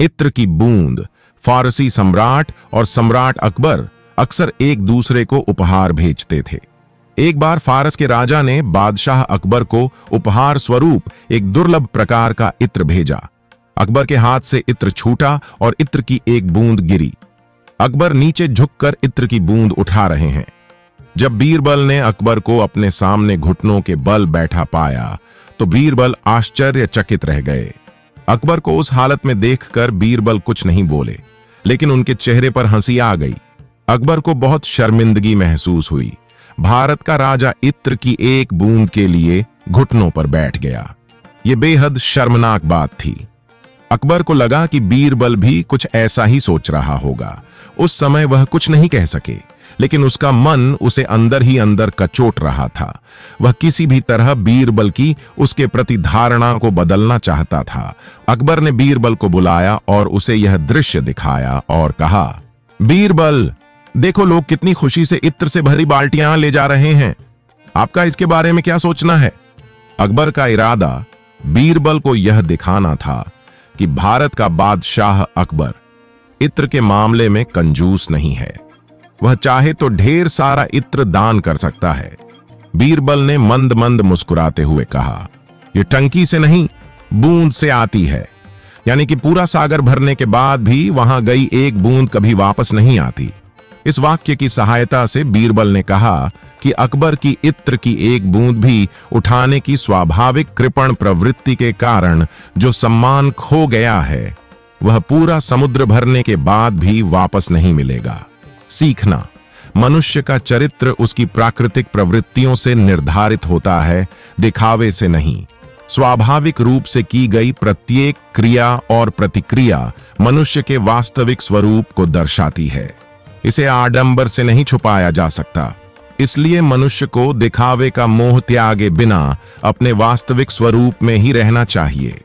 इत्र की बूंद, फारसी सम्राट और सम्राट अकबर अक्सर एक दूसरे को उपहार भेजते थे। एक बार फारस के राजा ने बादशाह अकबर को उपहार स्वरूप एक दुर्लभ प्रकार का इत्र भेजा। अकबर के हाथ से इत्र छूटा और इत्र की एक बूंद गिरी। अकबर नीचे झुककर इत्र की बूंद उठा रहे हैं। जब बीरबल ने अकबर को अपने सामने घुटनों के बल बैठा पाया तो बीरबल आश्चर्यचकित रह गए। अकबर को उस हालत में देखकर बीरबल कुछ नहीं बोले, लेकिन उनके चेहरे पर हंसी आ गई। अकबर को बहुत शर्मिंदगी महसूस हुई। भारत का राजा इत्र की एक बूंद के लिए घुटनों पर बैठ गया। यह बेहद शर्मनाक बात थी। अकबर को लगा कि बीरबल भी कुछ ऐसा ही सोच रहा होगा। उस समय वह कुछ नहीं कह सके, लेकिन उसका मन उसे अंदर ही अंदर कचोट रहा था। वह किसी भी तरह बीरबल की उसके प्रति धारणा को बदलना चाहता था। अकबर ने बीरबल को बुलाया और उसे यह दृश्य दिखाया और कहा, बीरबल, देखो लोग कितनी खुशी से इत्र से भरी बाल्टियां ले जा रहे हैं। आपका इसके बारे में क्या सोचना है? अकबर का इरादा बीरबल को यह दिखाना था कि भारत का बादशाह अकबर इत्र के मामले में कंजूस नहीं है। वह चाहे तो ढेर सारा इत्र दान कर सकता है। बीरबल ने मंद मंद मुस्कुराते हुए कहा, यह टंकी से नहीं, बूंद से आती है। यानी कि पूरा सागर भरने के बाद भी वहां गई एक बूंद कभी वापस नहीं आती। इस वाक्य की सहायता से बीरबल ने कहा कि अकबर की इत्र की एक बूंद भी उठाने की स्वाभाविक कृपण प्रवृत्ति के कारण जो सम्मान खो गया है, वह पूरा समुद्र भरने के बाद भी वापस नहीं मिलेगा। सीखना, मनुष्य का चरित्र उसकी प्राकृतिक प्रवृत्तियों से निर्धारित होता है, दिखावे से नहीं। स्वाभाविक रूप से की गई प्रत्येक क्रिया और प्रतिक्रिया मनुष्य के वास्तविक स्वरूप को दर्शाती है। इसे आडंबर से नहीं छुपाया जा सकता। इसलिए मनुष्य को दिखावे का मोह त्यागे बिना अपने वास्तविक स्वरूप में ही रहना चाहिए।